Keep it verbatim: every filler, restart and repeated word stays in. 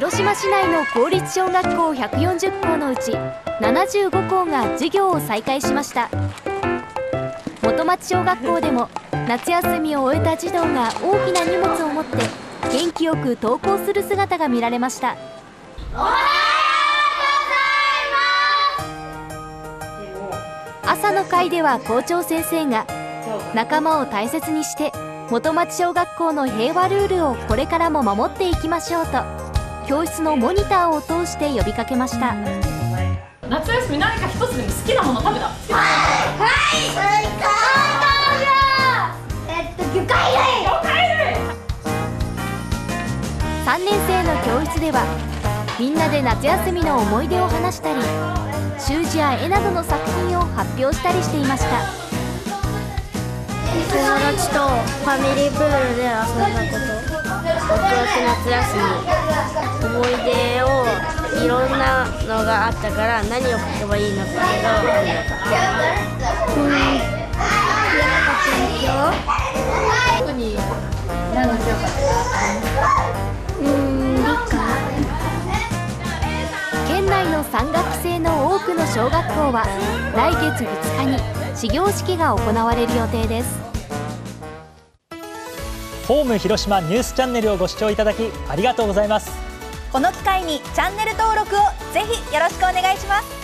広島市内の公立小学校ひゃくよんじゅっ校のうちななじゅうご校が授業を再開しました。元町小学校でも夏休みを終えた児童が大きな荷物を持って元気よく登校する姿が見られました。おはようございます。朝の会では校長先生が仲間を大切にして元町小学校の平和ルールをこれからも守っていきましょうと教室のモニターを通して呼びかけました。夏休み何か一つでも好きなもの食べた？はいはいはい、えっと魚介類。魚介類。さんねん生の教室ではみんなで夏休みの思い出を話したり習字や絵などの作品を発表したりしていました。友達とファミリープールで遊んだこと、僕は夏休み、思い出をいろんなのがあったから何を書けばいいのかけど、うん、やっぱ勉強。特に何が強かった？うん、理科。県内のさん学期制の多くの小学校は来月ふつかに始業式が行われる予定です。ホーム広島ニュースチャンネルをご視聴いただきありがとうございます。この機会にチャンネル登録をぜひよろしくお願いします。